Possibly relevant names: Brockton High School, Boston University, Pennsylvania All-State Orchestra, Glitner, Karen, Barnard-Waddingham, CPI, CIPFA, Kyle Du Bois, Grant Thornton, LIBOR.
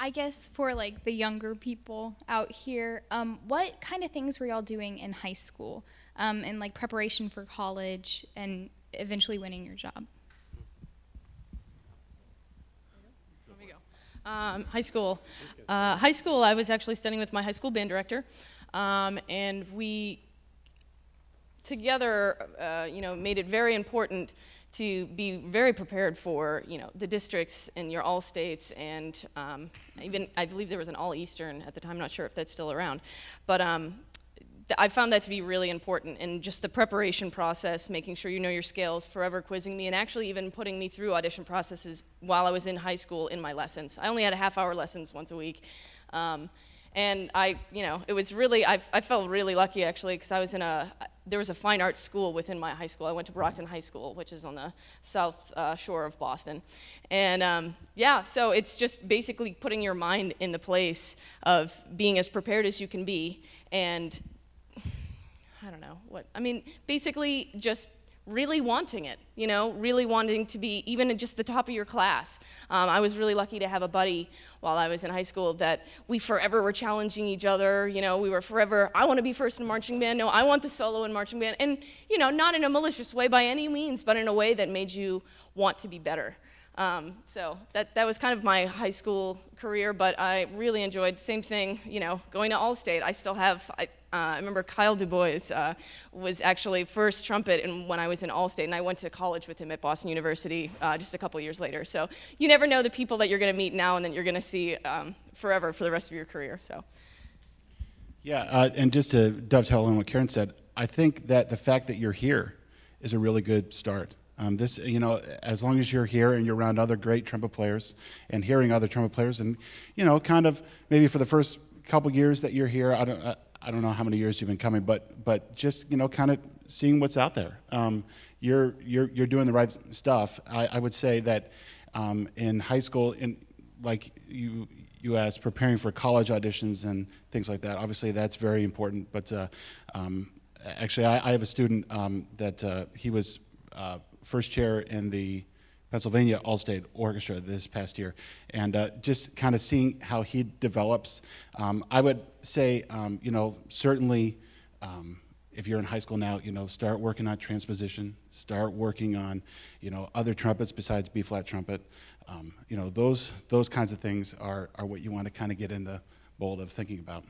I guess for like the younger people out here, what kind of things were y'all doing in high school in like preparation for college and eventually winning your job? High school, I was actually studying with my high school band director, and we together, you know, made it very important to be very prepared for, you know, the districts and your all-states and even, I believe there was an all-Eastern at the time, I'm not sure if that's still around, but I found that to be really important in just the preparation process, making sure you know your scales, forever quizzing me, and actually even putting me through audition processes while I was in high school in my lessons. I only had a half-hour lessons once a week, and I, you know, it was really, I felt really lucky actually, because I was in a, there was a fine arts school within my high school. I went to Brockton High School, which is on the south shore of Boston. And yeah, so it's just basically putting your mind in the place of being as prepared as you can be, and I don't know what, I mean, basically just really wanting it, you know, really wanting to be even at just the top of your class. I was really lucky to have a buddy while I was in high school that we forever were challenging each other, you know, we were forever, I want to be first in marching band, no, I want the solo in marching band, and, you know, not in a malicious way by any means, but in a way that made you want to be better. So that was kind of my high school career, but I really enjoyed, same thing, you know, going to All-State. I still have, I remember Kyle Du Bois was actually first trumpet when I was in All-State, and I went to college with him at Boston University just a couple years later. So you never know the people that you're going to meet now and that you're going to see forever for the rest of your career. So. Yeah, and just to dovetail on what Karen said, I think that the fact that you're here is a really good start. This, you know, as long as you're here and you're around other great trumpet players and hearing other trumpet players and, you know, kind of maybe for the first couple years that you're here, I don't know how many years you've been coming, but just, you know, kind of seeing what's out there. You're doing the right stuff. I would say that in high school, like you asked, preparing for college auditions and things like that, obviously that's very important. But actually, I have a student that he was first chair in the Pennsylvania All-State Orchestra this past year, and just kind of seeing how he develops. I would say, you know, certainly if you're in high school now, you know, start working on transposition, start working on, you know, other trumpets besides B-flat trumpet. You know, those kinds of things are what you want to kind of get in the mold of thinking about.